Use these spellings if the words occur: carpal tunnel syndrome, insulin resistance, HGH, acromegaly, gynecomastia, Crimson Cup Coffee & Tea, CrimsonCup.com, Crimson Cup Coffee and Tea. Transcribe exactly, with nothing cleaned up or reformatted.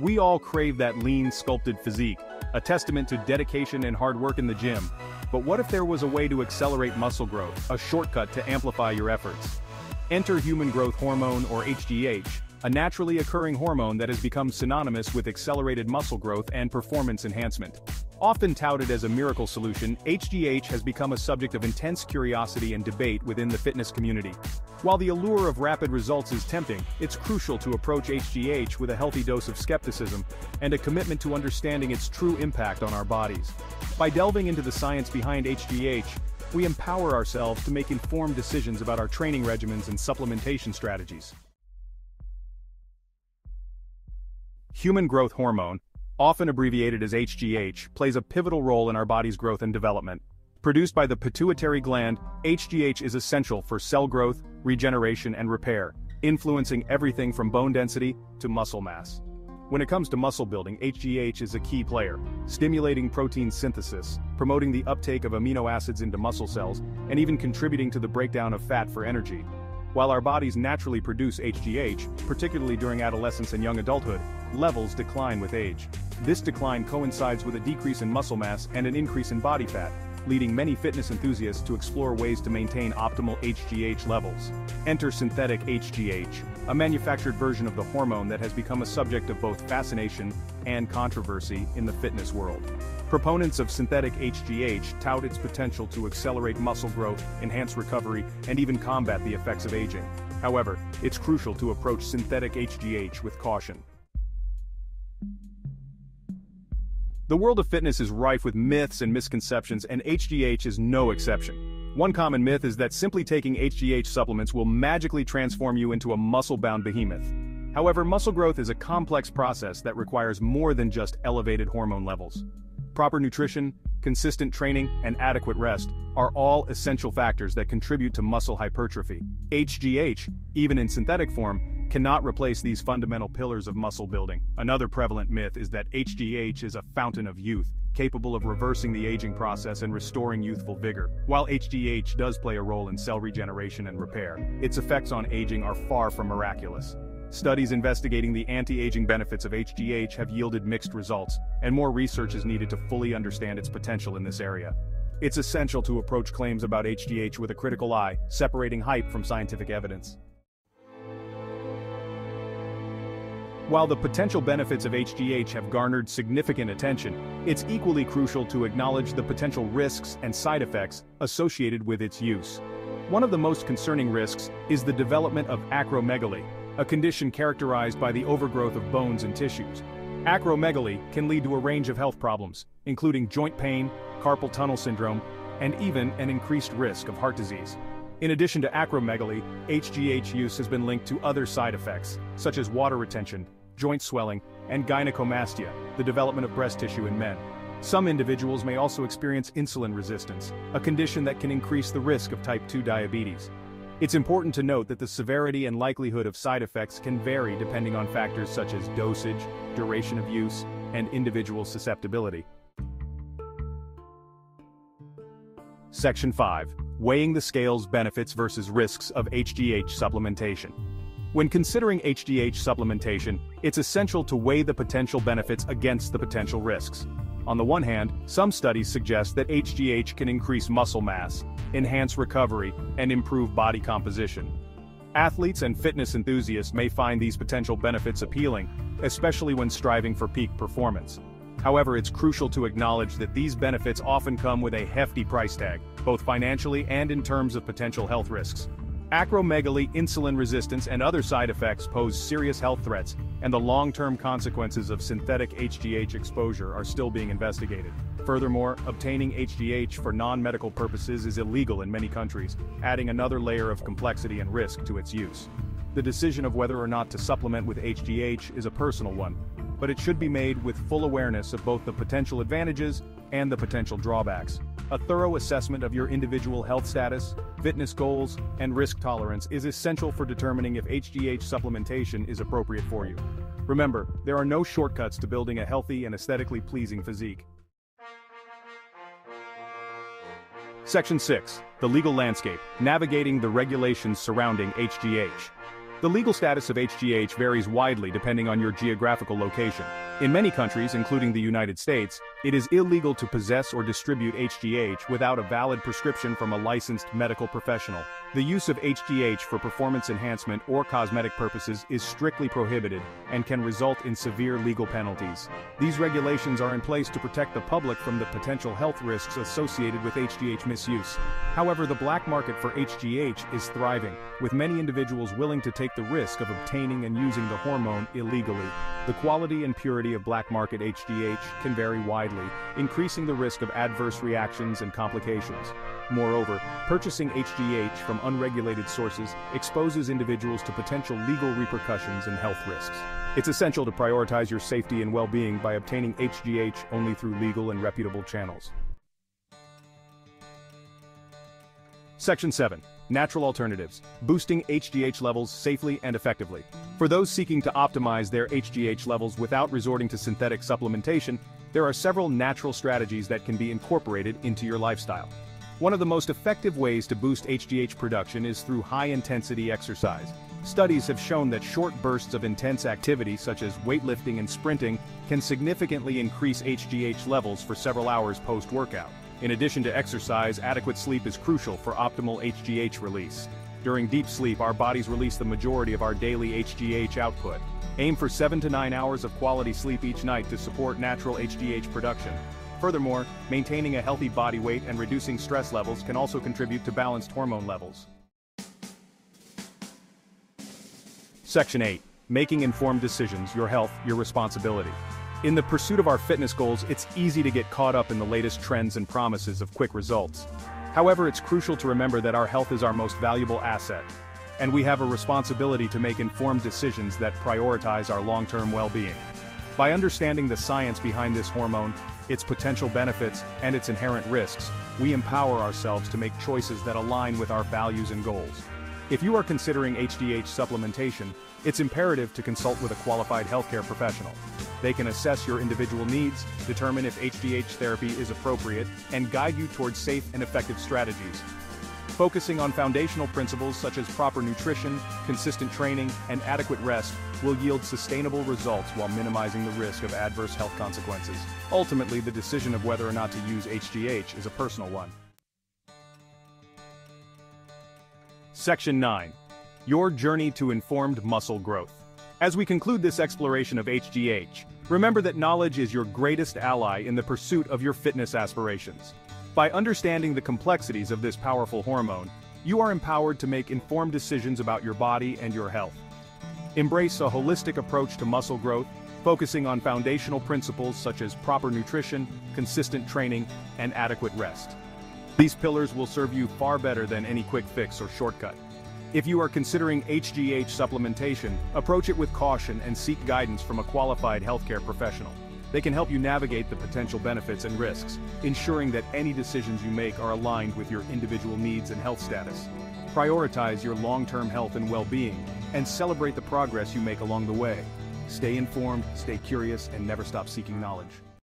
We all crave that lean, sculpted physique, a testament to dedication and hard work in the gym. But what if there was a way to accelerate muscle growth, a shortcut to amplify your efforts? Enter human growth hormone, or H G H, a naturally occurring hormone that has become synonymous with accelerated muscle growth and performance enhancement. Often touted as a miracle solution, H G H has become a subject of intense curiosity and debate within the fitness community. While the allure of rapid results is tempting, it's crucial to approach H G H with a healthy dose of skepticism and a commitment to understanding its true impact on our bodies. By delving into the science behind H G H, we empower ourselves to make informed decisions about our training regimens and supplementation strategies. Human growth hormone, often abbreviated as H G H, plays a pivotal role in our body's growth and development. Produced by the pituitary gland, H G H is essential for cell growth, regeneration, and repair, influencing everything from bone density to muscle mass. When it comes to muscle building, H G H is a key player, stimulating protein synthesis, promoting the uptake of amino acids into muscle cells, and even contributing to the breakdown of fat for energy. While our bodies naturally produce H G H, particularly during adolescence and young adulthood, levels decline with age. This decline coincides with a decrease in muscle mass and an increase in body fat, leading many fitness enthusiasts to explore ways to maintain optimal H G H levels. Enter synthetic H G H, a manufactured version of the hormone that has become a subject of both fascination and controversy in the fitness world. Proponents of synthetic H G H tout its potential to accelerate muscle growth, enhance recovery, and even combat the effects of aging. However, it's crucial to approach synthetic H G H with caution. The world of fitness is rife with myths and misconceptions, and H G H is no exception. One common myth is that simply taking H G H supplements will magically transform you into a muscle-bound behemoth. However, muscle growth is a complex process that requires more than just elevated hormone levels. Proper nutrition, consistent training, and adequate rest are all essential factors that contribute to muscle hypertrophy. H G H, even in synthetic form, cannot replace these fundamental pillars of muscle building. Another prevalent myth is that H G H is a fountain of youth, capable of reversing the aging process and restoring youthful vigor. While H G H does play a role in cell regeneration and repair, its effects on aging are far from miraculous. Studies investigating the anti-aging benefits of H G H have yielded mixed results, and more research is needed to fully understand its potential in this area. It's essential to approach claims about H G H with a critical eye, separating hype from scientific evidence. While the potential benefits of H G H have garnered significant attention, it's equally crucial to acknowledge the potential risks and side effects associated with its use. One of the most concerning risks is the development of acromegaly, a condition characterized by the overgrowth of bones and tissues. Acromegaly can lead to a range of health problems, including joint pain, carpal tunnel syndrome, and even an increased risk of heart disease. In addition to acromegaly, H G H use has been linked to other side effects, such as water retention, joint swelling, and gynecomastia, the development of breast tissue in men. Some individuals may also experience insulin resistance, a condition that can increase the risk of type two diabetes. It's important to note that the severity and likelihood of side effects can vary depending on factors such as dosage, duration of use, and individual susceptibility. Section five. Weighing the scales: benefits versus risks of H G H supplementation. When considering H G H supplementation, it's essential to weigh the potential benefits against the potential risks. On the one hand, some studies suggest that H G H can increase muscle mass, enhance recovery, and improve body composition. Athletes and fitness enthusiasts may find these potential benefits appealing, especially when striving for peak performance. However, it's crucial to acknowledge that these benefits often come with a hefty price tag, both financially and in terms of potential health risks. Acromegaly, insulin resistance, and other side effects pose serious health threats, and the long-term consequences of synthetic H G H exposure are still being investigated. Furthermore, obtaining H G H for non-medical purposes is illegal in many countries, adding another layer of complexity and risk to its use. The decision of whether or not to supplement with H G H is a personal one, but it should be made with full awareness of both the potential advantages and the potential drawbacks. A thorough assessment of your individual health status, fitness goals, and risk tolerance is essential for determining if H G H supplementation is appropriate for you. Remember, there are no shortcuts to building a healthy and aesthetically pleasing physique. Section six. The legal landscape: navigating the regulations surrounding H G H. The legal status of H G H varies widely depending on your geographical location. In many countries, including the United States, it is illegal to possess or distribute H G H without a valid prescription from a licensed medical professional. The use of H G H for performance enhancement or cosmetic purposes is strictly prohibited and can result in severe legal penalties. These regulations are in place to protect the public from the potential health risks associated with H G H misuse. However, the black market for H G H is thriving, with many individuals willing to take the risk of obtaining and using the hormone illegally. The quality and purity of black market H G H can vary widely, increasing the risk of adverse reactions and complications. Moreover, purchasing H G H from unregulated sources exposes individuals to potential legal repercussions and health risks. It's essential to prioritize your safety and well-being by obtaining H G H only through legal and reputable channels. Section seven. Natural alternatives, boosting H G H levels safely and effectively. For those seeking to optimize their H G H levels without resorting to synthetic supplementation, there are several natural strategies that can be incorporated into your lifestyle. One of the most effective ways to boost H G H production is through high-intensity exercise. Studies have shown that short bursts of intense activity such as weightlifting and sprinting can significantly increase H G H levels for several hours post-workout. In addition to exercise, adequate sleep is crucial for optimal H G H release. During deep sleep, our bodies release the majority of our daily H G H output. Aim for seven to nine hours of quality sleep each night to support natural H G H production. Furthermore, maintaining a healthy body weight and reducing stress levels can also contribute to balanced hormone levels. Section eight. Making informed decisions, your health, your responsibility. In the pursuit of our fitness goals, it's easy to get caught up in the latest trends and promises of quick results. However, it's crucial to remember that our health is our most valuable asset, and we have a responsibility to make informed decisions that prioritize our long-term well-being. By understanding the science behind this hormone, its potential benefits, and its inherent risks, we empower ourselves to make choices that align with our values and goals. If you are considering H G H supplementation, it's imperative to consult with a qualified healthcare professional. They can assess your individual needs, determine if H G H therapy is appropriate, and guide you towards safe and effective strategies. Focusing on foundational principles such as proper nutrition, consistent training, and adequate rest will yield sustainable results while minimizing the risk of adverse health consequences. Ultimately, the decision of whether or not to use H G H is a personal one. Section nine. Your journey to informed muscle growth. As we conclude this exploration of H G H, remember that knowledge is your greatest ally in the pursuit of your fitness aspirations. By understanding the complexities of this powerful hormone, you are empowered to make informed decisions about your body and your health. Embrace a holistic approach to muscle growth, focusing on foundational principles such as proper nutrition, consistent training, and adequate rest. These pillars will serve you far better than any quick fix or shortcut. If you are considering H G H supplementation, approach it with caution and seek guidance from a qualified healthcare professional. They can help you navigate the potential benefits and risks, ensuring that any decisions you make are aligned with your individual needs and health status. Prioritize your long-term health and well-being, and celebrate the progress you make along the way. Stay informed, stay curious, and never stop seeking knowledge.